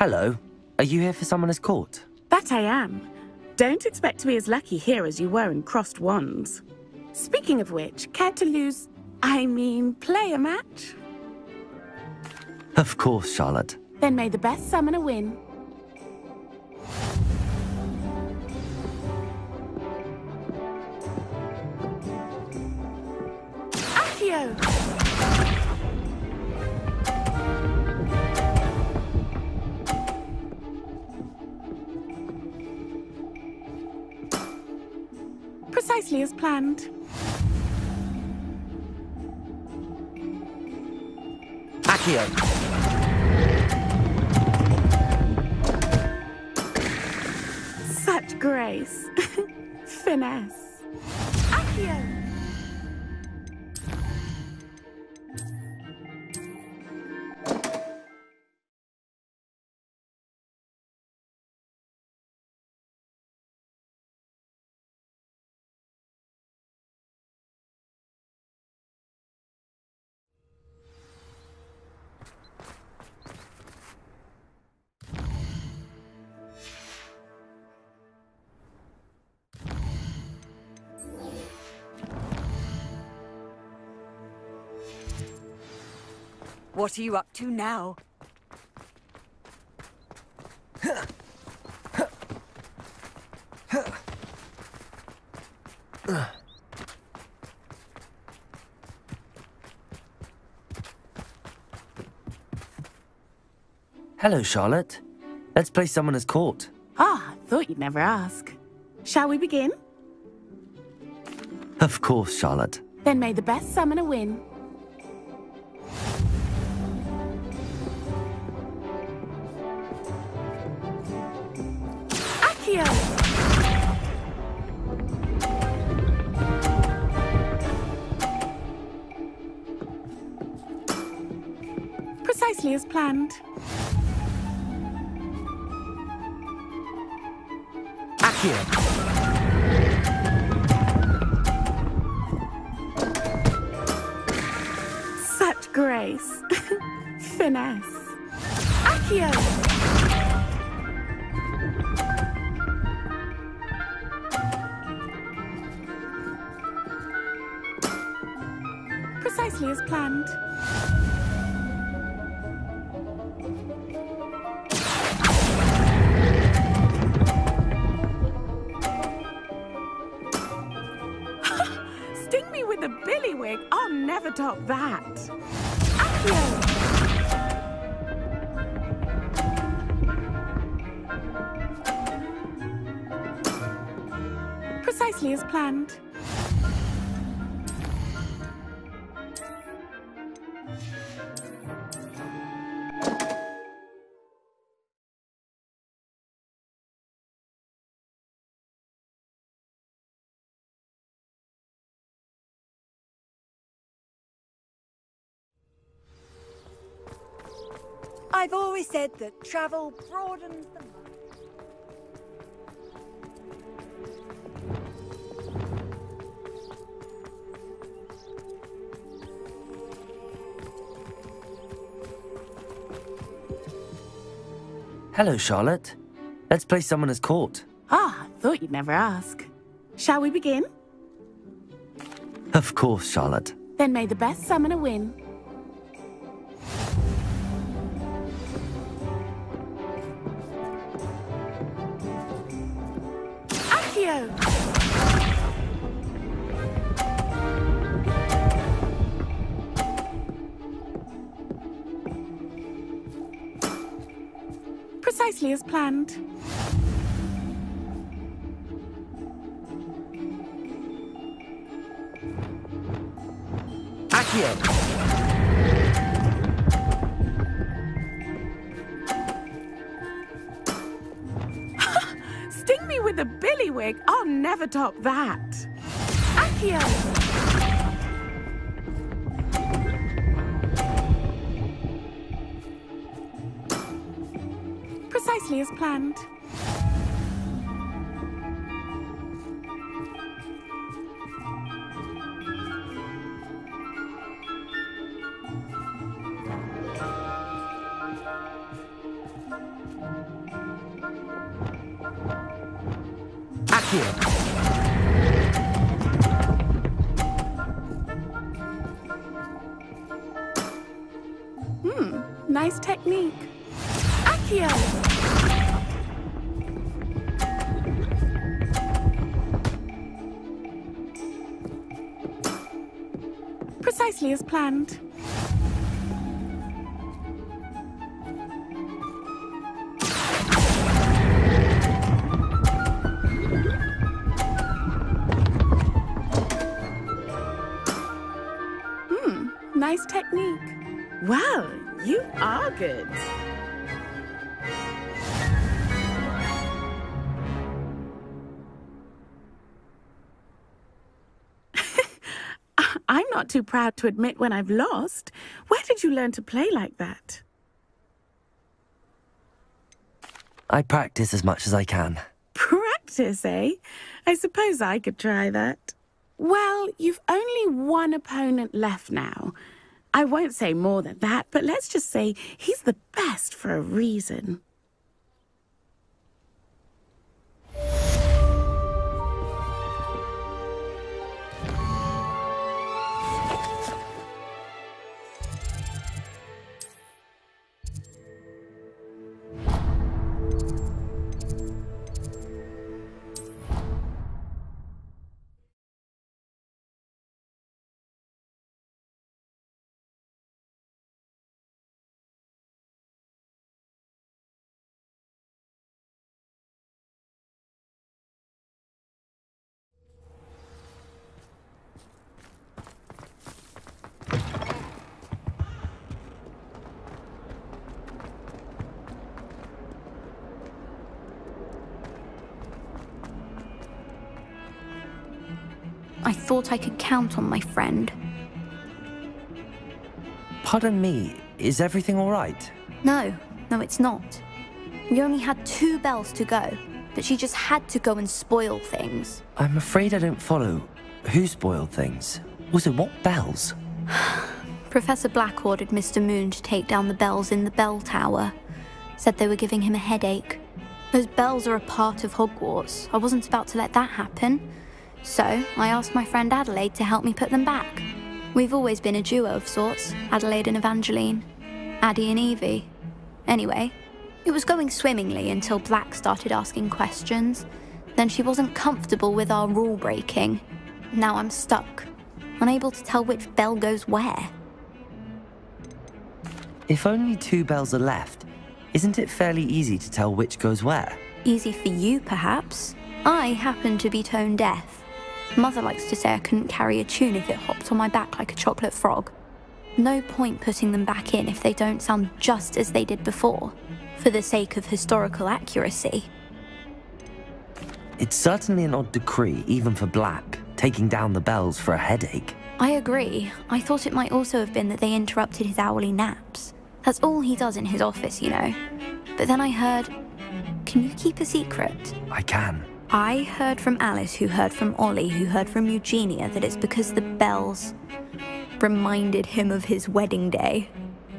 Hello. Are you here for Summoner's Court? That I am. Don't expect to be as lucky here as you were in Crossed Wands. Speaking of which, care to play a match? Of course, Charlotte. Then may the best summoner win. Accio! Precisely as planned. Accio. Such grace. Finesse. Accio. What are you up to now? Hello, Charlotte. Let's play Summoner's Court. Ah, thought you'd never ask. Shall we begin? Of course, Charlotte. Then may the best summoner win. Precisely as planned. Accio. Such grace. Finesse. Accio. As planned. Sting me with a Billywig. I'll never top that. Accio. Precisely as planned. I've always said that travel broadens the mind. Hello, Charlotte. Let's play Summoner's Court. Ah, thought you'd never ask. Shall we begin? Of course, Charlotte. Then may the best summoner win. Precisely as planned. Accio. The Billywig, I'll never top that. Accio. Precisely as planned. back here. Hmm, nice technique. Accio! Precisely as planned. Hmm, nice technique. Wow, you are good. I'm not too proud to admit when I've lost. Where did you learn to play like that? I practice as much as I can. Practice, eh? I suppose I could try that. Well, you've only one opponent left now. I won't say more than that, but let's just say he's the best for a reason. I thought I could count on my friend. Pardon me, is everything all right? No, it's not. We only had 2 bells to go, but she just had to go and spoil things. I'm afraid I don't follow. Who spoiled things? Also, what bells? Professor Black ordered Mr. Moon to take down the bells in the bell tower. Said they were giving him a headache. Those bells are a part of Hogwarts. I wasn't about to let that happen. So, I asked my friend Adelaide to help me put them back. We've always been a duo of sorts, Adelaide and Evangeline, Addie and Evie. Anyway, it was going swimmingly until Black started asking questions. Then she wasn't comfortable with our rule breaking. Now I'm stuck, unable to tell which bell goes where. If only 2 bells are left, isn't it fairly easy to tell which goes where? Easy for you, perhaps. I happen to be tone deaf. Mother likes to say I couldn't carry a tune if it hopped on my back like a chocolate frog. No point putting them back in if they don't sound just as they did before, for the sake of historical accuracy. It's certainly an odd decree, even for Black, taking down the bells for a headache. I agree. I thought it might also have been that they interrupted his hourly naps. That's all he does in his office, you know. But then I heard... Can you keep a secret? I can. I heard from Alice, who heard from Ollie, who heard from Eugenia, that it's because the bells reminded him of his wedding day.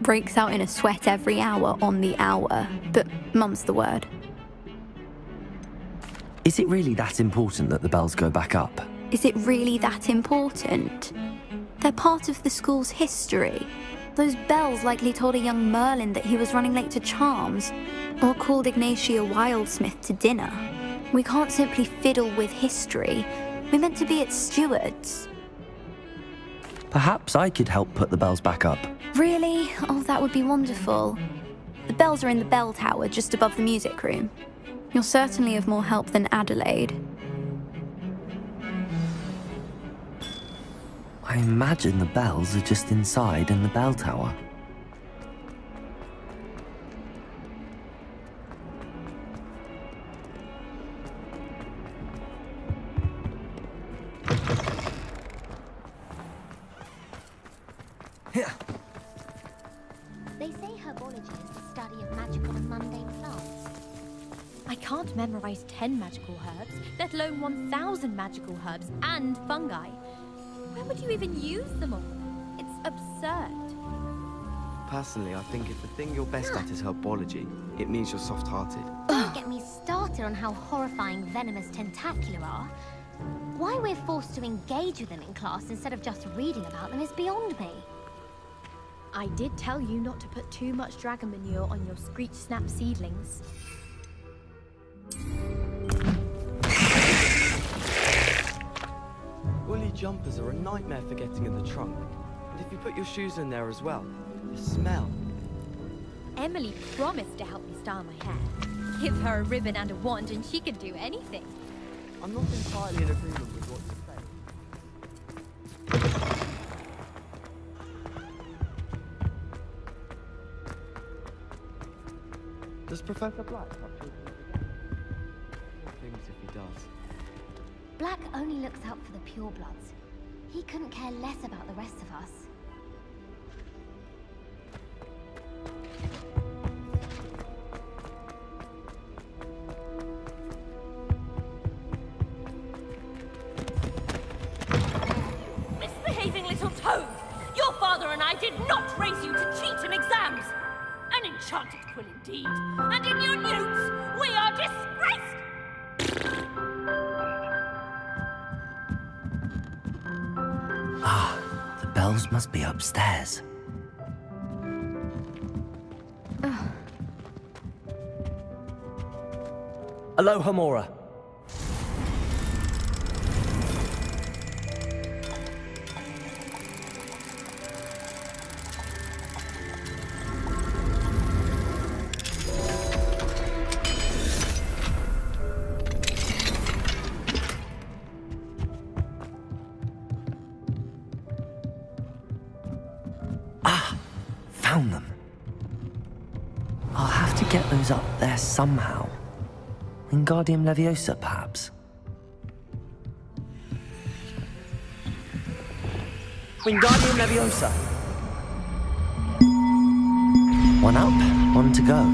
Breaks out in a sweat every hour on the hour, but mum's the word. Is it really that important that the bells go back up? Is it really that important? They're part of the school's history. Those bells likely told a young Merlin that he was running late to charms, or called Ignatia Wildsmith to dinner. We can't simply fiddle with history. We're meant to be its stewards. Perhaps I could help put the bells back up. Really? Oh, that would be wonderful. The bells are in the bell tower, just above the music room. You're certainly of more help than Adelaide. I imagine the bells are just inside in the bell tower. They say herbology is the study of magical and mundane plants. I can't memorize 10 magical herbs, let alone 1,000 magical herbs and fungi. Where would you even use them all? It's absurd. Personally, I think if the thing you're best at is herbology, it means you're soft-hearted. Don't get me started on how horrifying venomous tentacula are. Why we're forced to engage with them in class instead of just reading about them is beyond me. I did tell you not to put too much dragon manure on your screech snap seedlings. Woolly jumpers are a nightmare for getting in the trunk. And if you put your shoes in there as well, the smell. Emily promised to help me style my hair. Give her a ribbon and a wand and she can do anything. I'm not entirely in agreement with what you say. Does Professor Black have children again? Things if he does. Black only looks out for the purebloods. He couldn't care less about the rest of us. Must be upstairs. Alohomora. Somehow. Wingardium Leviosa, perhaps? Wingardium Leviosa! One up, one to go.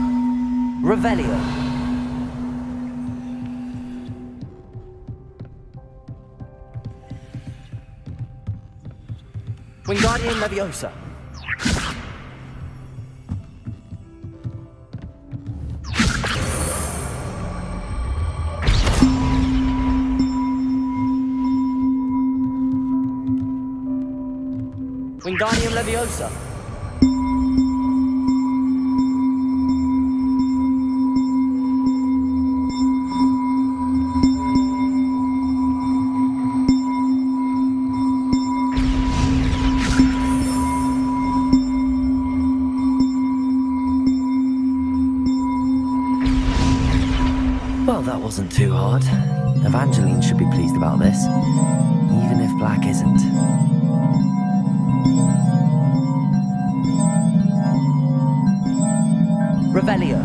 Revelio! Wingardium Leviosa! Wingardium Leviosa. Well, that wasn't too hard. Evangeline should be pleased about this, even if Black isn't. Revelio.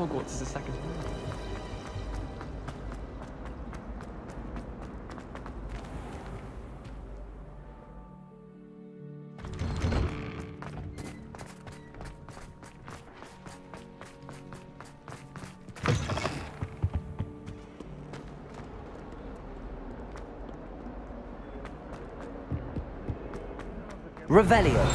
Hogwarts is a second home. Revelio.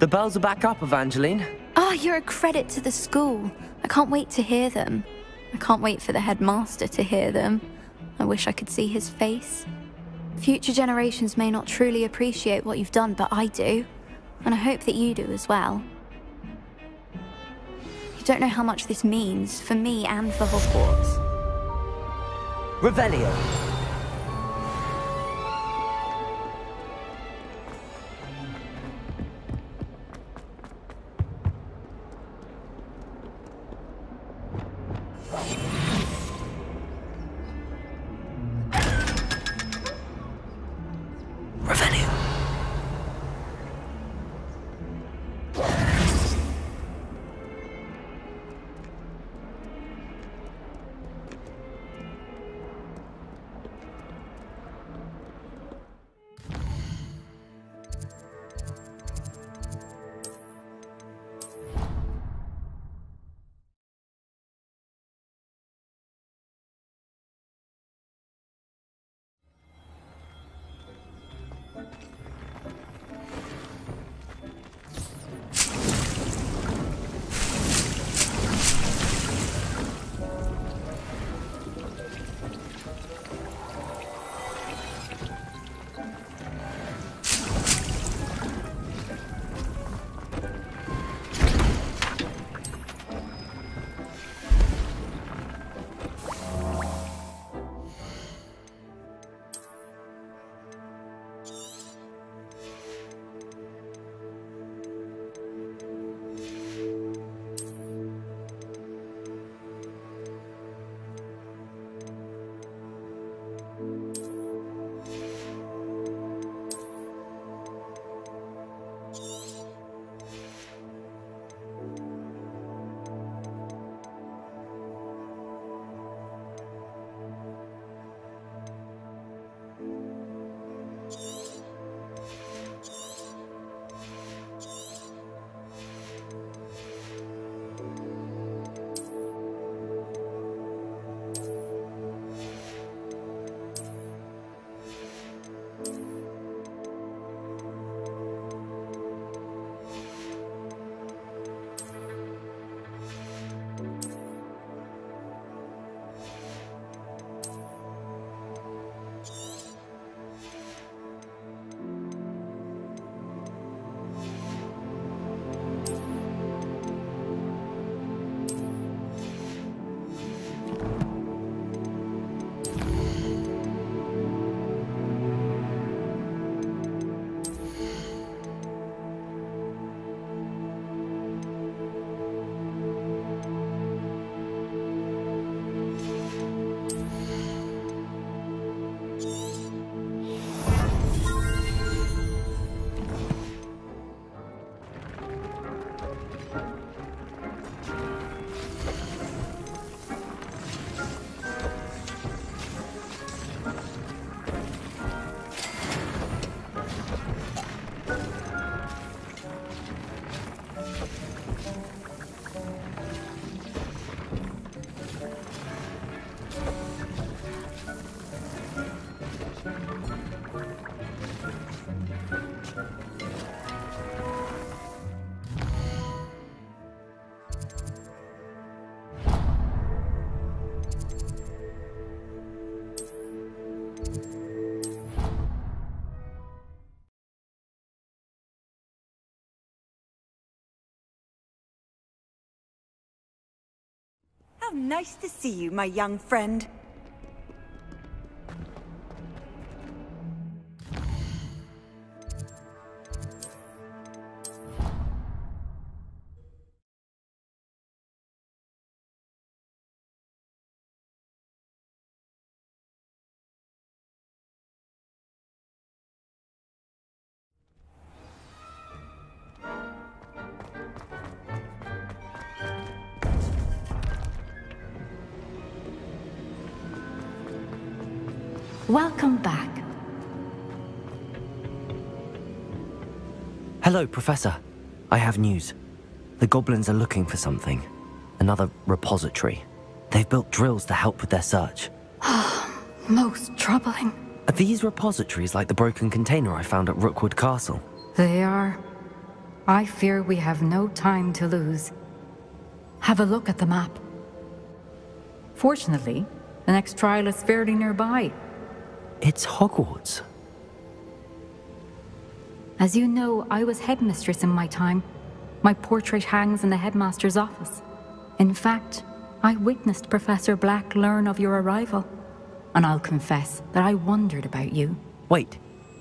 The bells are back up, Evangeline. Oh, you're a credit to the school. I can't wait to hear them. I can't wait for the headmaster to hear them. I wish I could see his face. Future generations may not truly appreciate what you've done, but I do. And I hope that you do as well. You don't know how much this means, for me and for Hogwarts. Revelio. Nice to see you, my young friend. Welcome back. Hello, Professor. I have news. The goblins are looking for something. Another repository. They've built drills to help with their search. Ah, most troubling. Are these repositories like the broken container I found at Rookwood Castle? They are. I fear we have no time to lose. Have a look at the map. Fortunately, the next trial is fairly nearby. It's Hogwarts. As you know, I was headmistress in my time. My portrait hangs in the headmaster's office. In fact, I witnessed Professor Black learn of your arrival. And I'll confess that I wondered about you. Wait,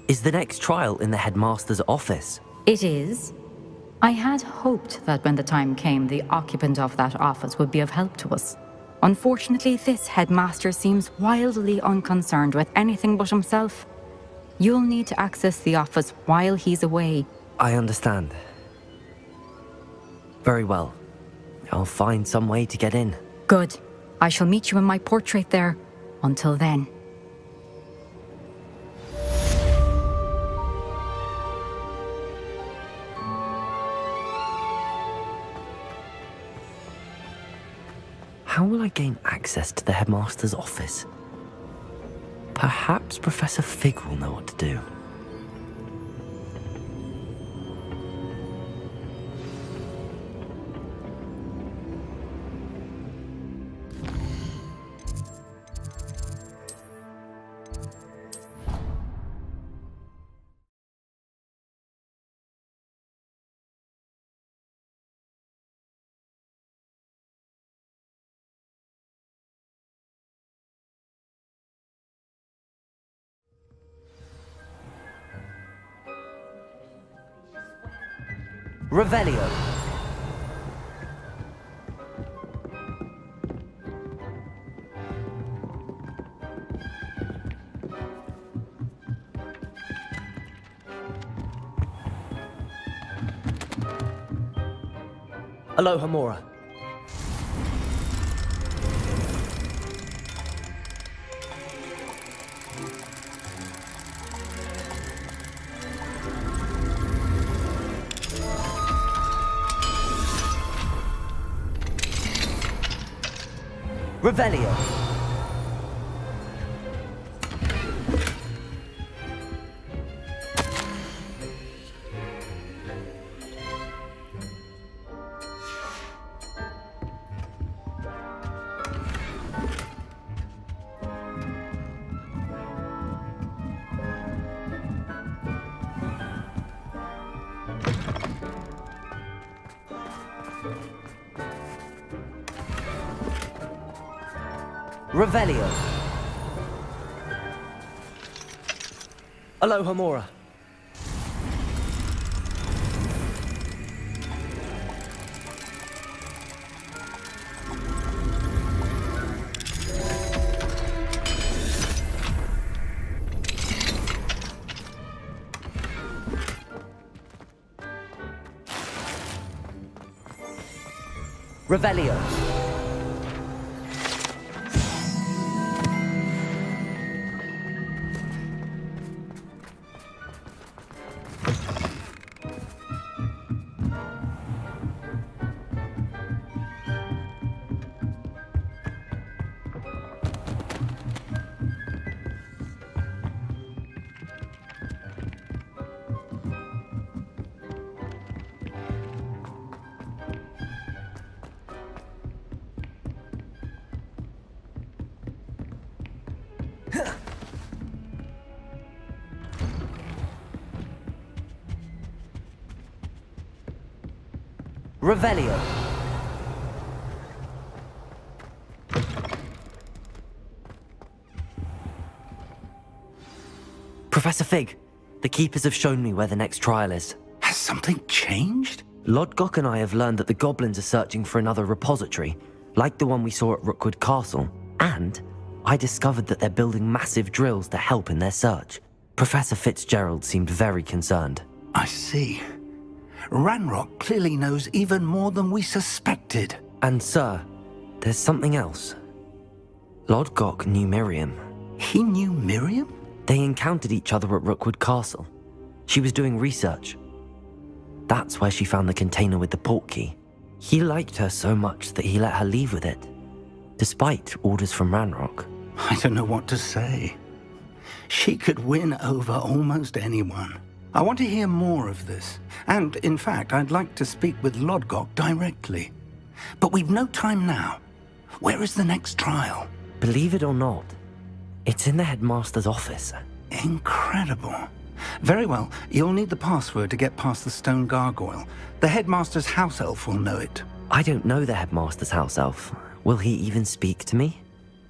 is the next trial in the headmaster's office? It is. I had hoped that when the time came, the occupant of that office would be of help to us. Unfortunately, this headmaster seems wildly unconcerned with anything but himself. You'll need to access the office while he's away. I understand. Very well. I'll find some way to get in. Good. I shall meet you in my portrait there. Until then. How will I gain access to the headmaster's office? Perhaps Professor Fig will know what to do. Revelio. Alohomora. Revelio. Revelio. Alohomora. Revelio. Revelio. Professor Fig, the Keepers have shown me where the next trial is. Has something changed? Lodgok and I have learned that the goblins are searching for another repository, like the one we saw at Rookwood Castle. And I discovered that they're building massive drills to help in their search. Professor Fitzgerald seemed very concerned. I see. Ranrock clearly knows even more than we suspected. And sir, there's something else. Lodgok knew Miriam. He knew Miriam? They encountered each other at Rookwood Castle. She was doing research. That's where she found the container with the port key. He liked her so much that he let her leave with it, despite orders from Ranrock. I don't know what to say. She could win over almost anyone. I want to hear more of this, and in fact, I'd like to speak with Lodgok directly. But we've no time now. Where is the next trial? Believe it or not, it's in the headmaster's office. Incredible. Very well, you'll need the password to get past the Stone Gargoyle. The headmaster's house elf will know it. I don't know the headmaster's house elf. Will he even speak to me?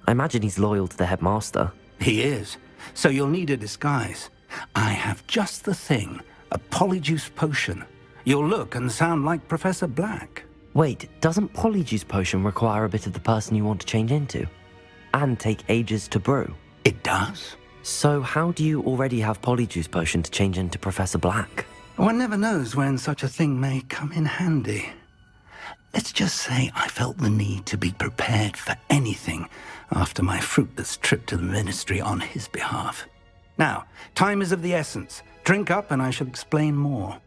I imagine he's loyal to the headmaster. He is, so you'll need a disguise. I have just the thing, a Polyjuice Potion. You'll look and sound like Professor Black. Wait, doesn't Polyjuice Potion require a bit of the person you want to change into? And take ages to brew? It does. So how do you already have Polyjuice Potion to change into Professor Black? One never knows when such a thing may come in handy. Let's just say I felt the need to be prepared for anything after my fruitless trip to the Ministry on his behalf. Now, time is of the essence. Drink up and I shall explain more.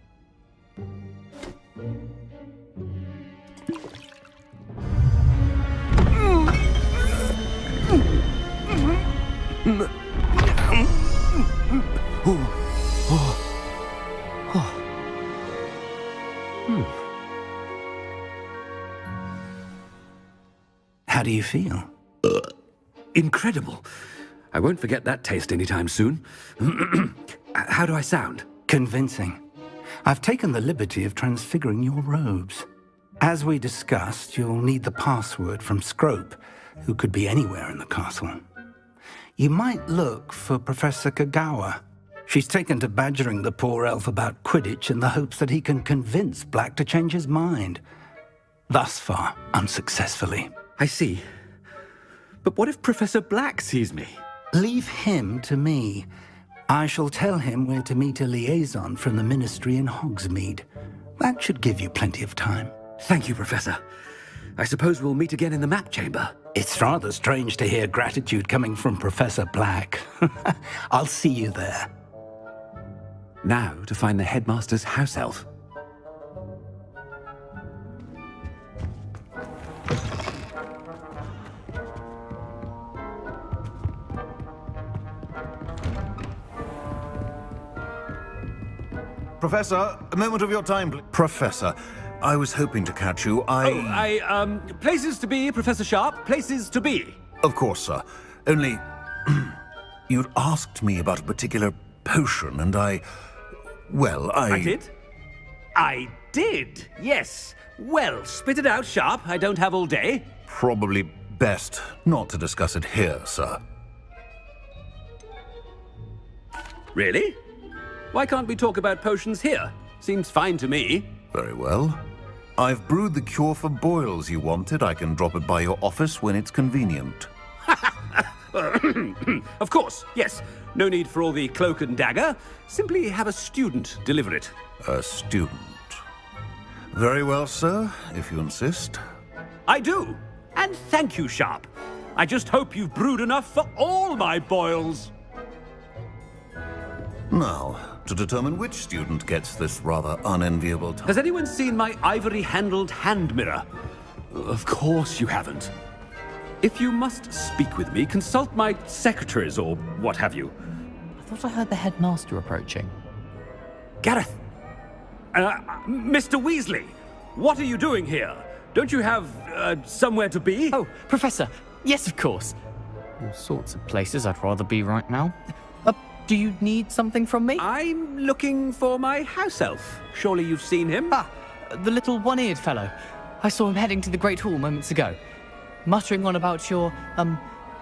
How do you feel? Incredible. I won't forget that taste anytime soon. How do I sound? Convincing. I've taken the liberty of transfiguring your robes. As we discussed, you'll need the password from Scrope, who could be anywhere in the castle. You might look for Professor Kogawa. She's taken to badgering the poor elf about Quidditch in the hopes that he can convince Black to change his mind. Thus far, unsuccessfully. I see. But what if Professor Black sees me? Leave him to me. I shall tell him where to meet a liaison from the Ministry in Hogsmeade. That should give you plenty of time. Thank you, Professor. I suppose we'll meet again in the map chamber. It's rather strange to hear gratitude coming from Professor Black. I'll see you there. Now to find the headmaster's house elf. Professor, a moment of your time, please. Professor, I was hoping to catch you. Places to be, Professor Sharp. Places to be. Of course, sir. Only, you'd asked me about a particular potion, and I did? I did, yes. Well, spit it out, Sharp. I don't have all day. Probably best not to discuss it here, sir. Really? Why can't we talk about potions here? Seems fine to me. Very well. I've brewed the cure for boils you wanted. I can drop it by your office when it's convenient. Of course, yes. No need for all the cloak and dagger. Simply have a student deliver it. A student. Very well, sir, if you insist. I do. And thank you, Sharp. I just hope you've brewed enough for all my boils. Now, to determine which student gets this rather unenviable task. Has anyone seen my ivory-handled hand mirror? Of course you haven't. If you must speak with me, consult my secretaries or what have you. I thought I heard the headmaster approaching. Gareth! Mr. Weasley! What are you doing here? Don't you have somewhere to be? Oh, Professor! Yes, of course! All sorts of places I'd rather be right now. Do you need something from me? I'm looking for my house elf. Surely you've seen him? Ah, the little one-eared fellow. I saw him heading to the Great Hall moments ago, muttering on about your,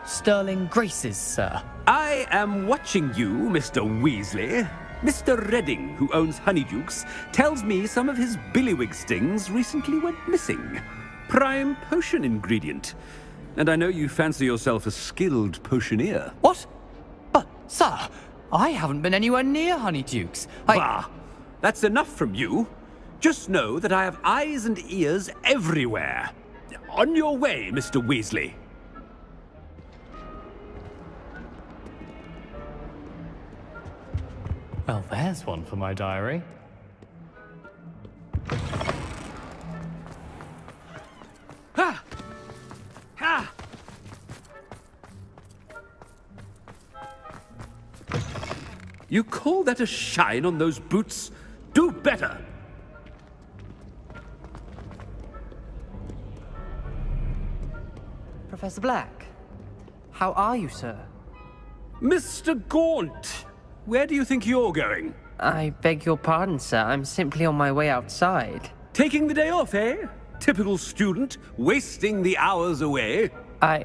sterling graces, sir. I am watching you, Mr. Weasley. Mr. Redding, who owns Honeydukes, tells me some of his Billywig stings recently went missing. Prime potion ingredient. And I know you fancy yourself a skilled potioneer. What? But, sir, I haven't been anywhere near Honeydukes. Bah! That's enough from you. Just know that I have eyes and ears everywhere. On your way, Mr. Weasley. Well, there's one for my diary. Ha! Ha! You call that a shine on those boots? Do better! Professor Black, how are you, sir? Mr. Gaunt, where do you think you're going? I beg your pardon, sir. I'm simply on my way outside. Taking the day off, eh? Typical student, wasting the hours away. I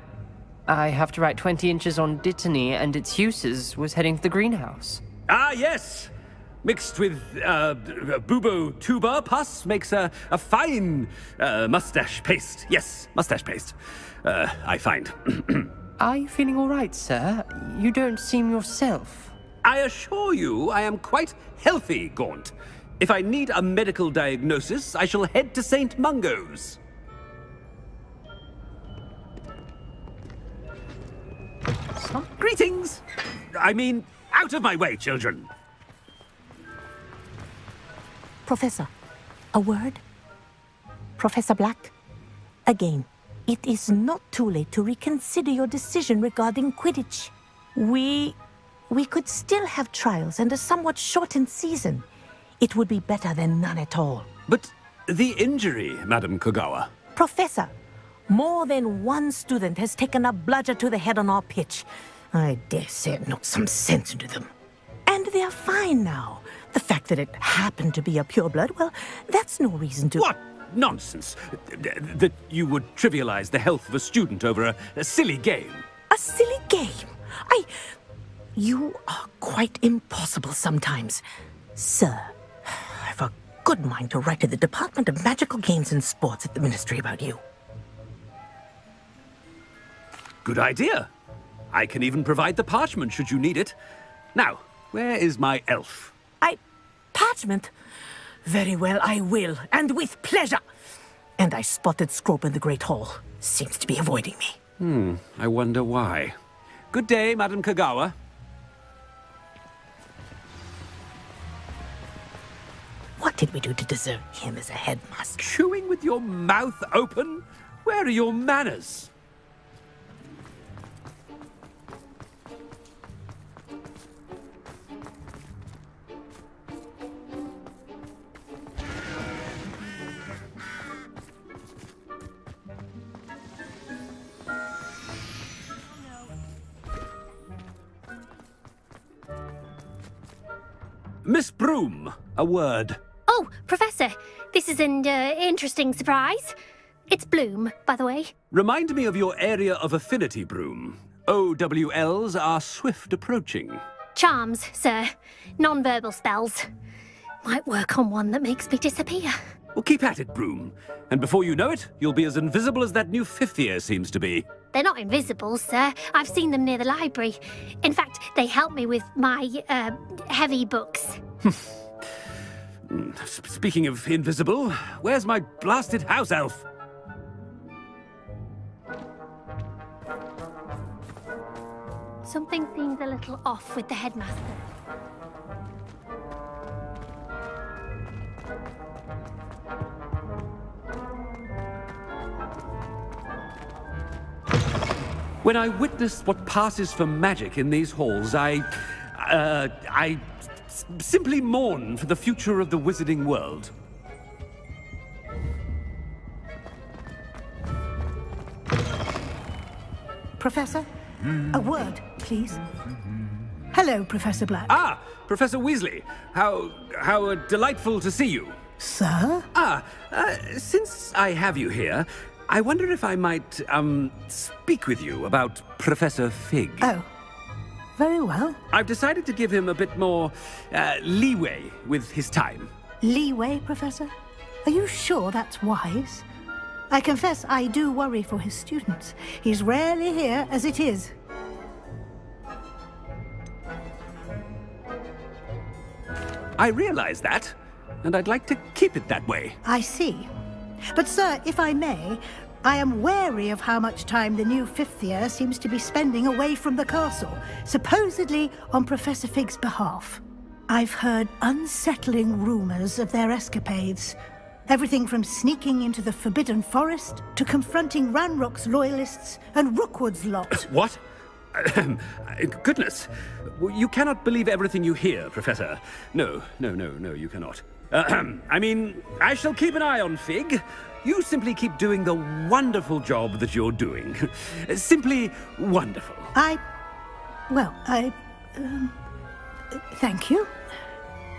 have to write 20 inches on Dittany and its uses, was heading to the greenhouse. Ah, yes! Mixed with bubo tuba pus makes a fine mustache paste. Yes, mustache paste, I find. Are you feeling all right, sir? You don't seem yourself. I assure you I am quite healthy, Gaunt. If I need a medical diagnosis, I shall head to St. Mungo's. Some greetings! I mean, out of my way, children. Professor, a word? Professor Black, again, it is not too late to reconsider your decision regarding Quidditch. We could still have trials and a somewhat shortened season. It would be better than none at all. But the injury, Madam Kogawa. Professor, more than one student has taken a bludger to the head on our pitch. I dare say it knocked some sense into them. And they are fine now. The fact that it happened to be a pureblood, well, that's no reason to... What nonsense! That you would trivialize the health of a student over a silly game. A silly game? You are quite impossible sometimes. Sir, I've a good mind to write to the Department of Magical Games and Sports at the Ministry about you. Good idea. I can even provide the parchment should you need it. Now, where is my elf? Parchment? Very well, I will, and with pleasure. And I spotted Scrope in the Great Hall. Seems to be avoiding me. I wonder why. Good day, Madam Kogawa. What did we do to deserve him as a headmaster? Chewing with your mouth open? Where are your manners? Miss Broom, a word. Oh, Professor, this is an interesting surprise. It's Bloom, by the way. Remind me of your area of affinity, Broom. OWLs are swift approaching. Charms, sir. Non-verbal spells. Might work on one that makes me disappear. Well, keep at it, Broom. And before you know it, you'll be as invisible as that new fifth year seems to be. They're not invisible, sir. I've seen them near the library. In fact, they help me with my, heavy books. Speaking of invisible, where's my blasted house elf? Something seems a little off with the headmaster. When I witnessed what passes for magic in these halls, I simply mourn for the future of the wizarding world. Professor, a word, please. Hello, Professor Black. Ah, Professor Weasley. How delightful to see you. Sir? Since I have you here, I wonder if I might, speak with you about Professor Fig. Oh, very well. I've decided to give him a bit more leeway with his time. Leeway, Professor? Are you sure that's wise? I confess I do worry for his students. He's rarely here as it is. I realize that, and I'd like to keep it that way. I see. But, sir, if I may, I am wary of how much time the new fifth year seems to be spending away from the castle, supposedly on Professor Fig's behalf. I've heard unsettling rumors of their escapades. Everything from sneaking into the Forbidden Forest to confronting Ranrock's loyalists and Rookwood's lot. What? Goodness. You cannot believe everything you hear, Professor. No, you cannot. I mean, I shall keep an eye on Fig. You simply keep doing the wonderful job that you're doing. Simply wonderful. Thank you.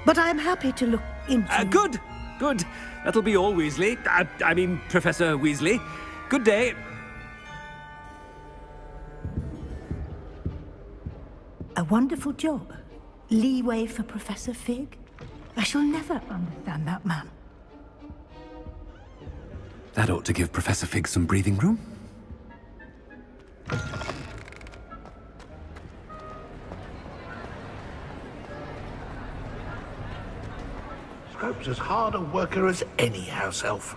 But I'm happy to look into... Good. That'll be all, Weasley. I mean, Professor Weasley. Good day. A wonderful job. Leeway for Professor Fig. I shall never understand that man. That ought to give Professor Fig some breathing room. Scrope's as hard a worker as any house elf.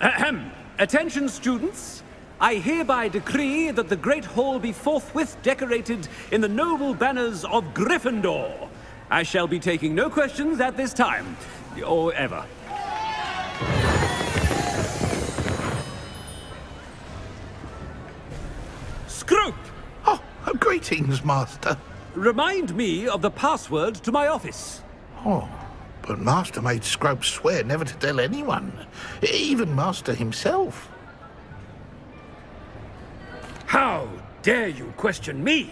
Ahem. Attention, students. I hereby decree that the Great Hall be forthwith decorated in the noble banners of Gryffindor. I shall be taking no questions at this time, or ever. Scrope! Oh, greetings, Master. Remind me of the password to my office. Oh, but Master made Scrope swear never to tell anyone, even Master himself. How dare you question me?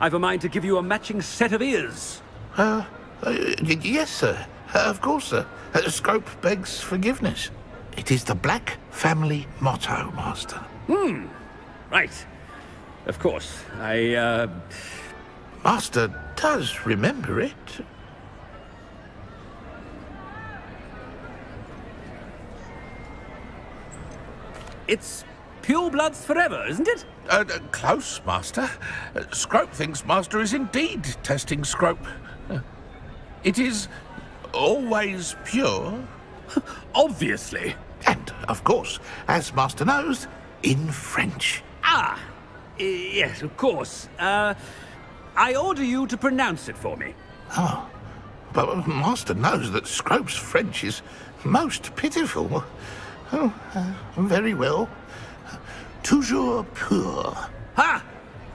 I've a mind to give you a matching set of ears. Yes, sir. Of course, sir. Scrope begs forgiveness. It is the Black family motto, Master. Hmm. Right. Of course. Master does remember it. It's pure bloods forever, isn't it? Close, Master. Scrope thinks Master is indeed testing Scrope. It is always pure. Obviously. And, of course, as Master knows, in French. Ah! Yes, of course. I order you to pronounce it for me. Oh. But Master knows that Scrope's French is most pitiful. Oh, very well. Toujours pur. Ha!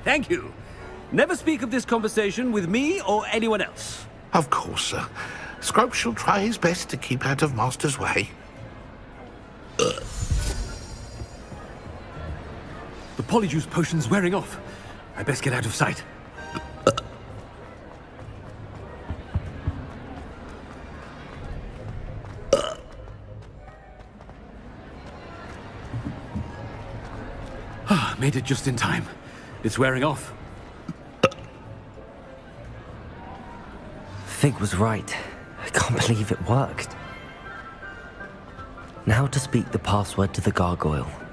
Thank you. Never speak of this conversation with me or anyone else. Of course, sir. Scrope shall try his best to keep out of Master's way. The Polyjuice Potion's wearing off. I best get out of sight. Made it just in time. It's wearing off. Fig was right. I can't believe it worked. Now to speak the password to the gargoyle.